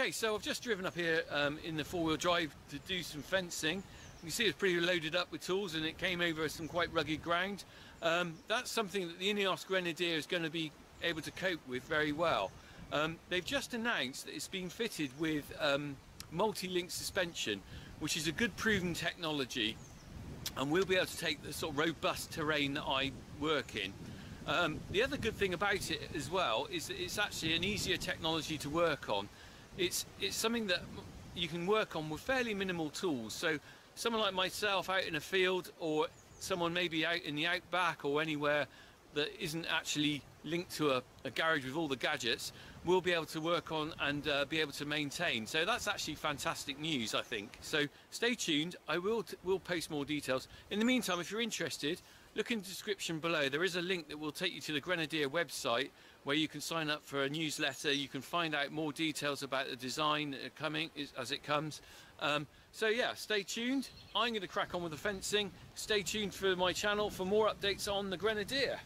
Okay, so I've just driven up here in the four-wheel drive to do some fencing. You can see it's pretty loaded up with tools, and it came over some quite rugged ground. That's something that the INEOS Grenadier is going to be able to cope with very well. They've just announced that it's been fitted with multi-link suspension, which is a good proven technology, and we'll be able to take the sort of robust terrain that I work in. The other good thing about it as well is that it's actually an easier technology to work on. It's something that you can work on with fairly minimal tools, so someone like myself out in a field, or someone maybe out in the outback or anywhere that isn't actually linked to a garage with all the gadgets, will be able to work on and be able to maintain. So that's actually fantastic news, I think. So stay tuned, I will post more details. In the meantime, if you're interested, look in the description below. There is a link that will take you to the Grenadier website, where you can sign up for a newsletter. You can find out more details about the design coming as it comes. So yeah, stay tuned. I'm going to crack on with the fencing. Stay tuned for my channel for more updates on the Grenadier.